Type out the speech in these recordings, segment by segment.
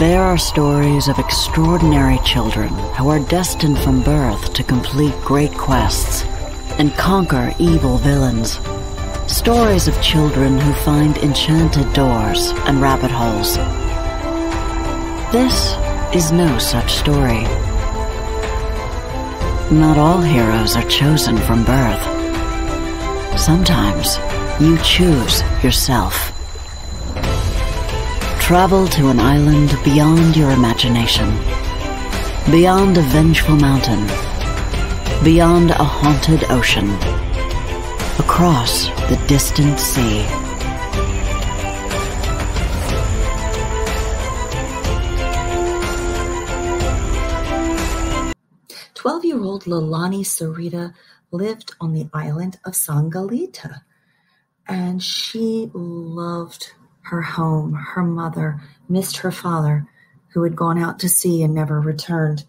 There are stories of extraordinary children who are destined from birth to complete great quests and conquer evil villains. Stories of children who find enchanted doors and rabbit holes. This is no such story. Not all heroes are chosen from birth. Sometimes you choose yourself. Travel to an island beyond your imagination, beyond a vengeful mountain, beyond a haunted ocean, across the distant sea. Twelve-year-old Lalani Sarita lived on the island of Sangalita, and she loved her home, her mother, missed her father, who had gone out to sea and never returned.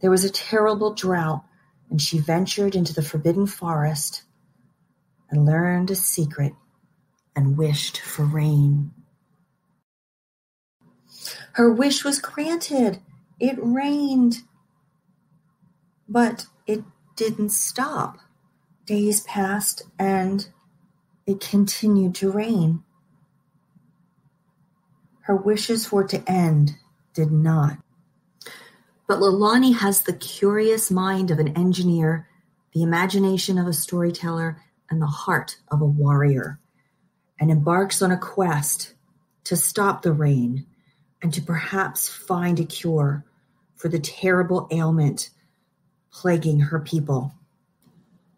There was a terrible drought, and she ventured into the Forbidden Forest and learned a secret and wished for rain. Her wish was granted. It rained. But it didn't stop. Days passed, and it continued to rain. Her wishes for it to end did not. But Lalani has the curious mind of an engineer, the imagination of a storyteller, and the heart of a warrior, and embarks on a quest to stop the rain and to perhaps find a cure for the terrible ailment plaguing her people.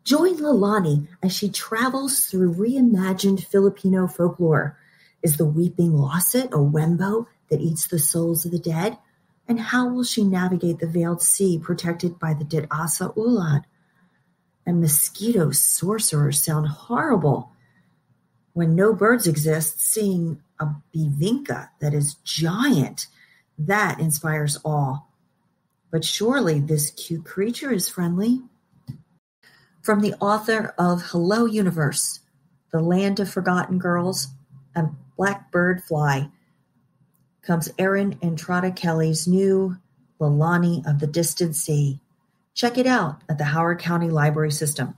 Join Lalani as she travels through reimagined Filipino folklore. Is the weeping Losset, a Wembo that eats the souls of the dead? And how will she navigate the veiled sea protected by the Didasa Ulad? And mosquito sorcerers sound horrible. When no birds exist, seeing a Bivinka that is giant, that inspires awe. But surely this cute creature is friendly. From the author of Hello Universe, The Land of Forgotten Girls, and Blackbird Fly comes Erin and Trotta Kelly's new Lalani of the Distant Sea. Check it out at the Howard County Library System.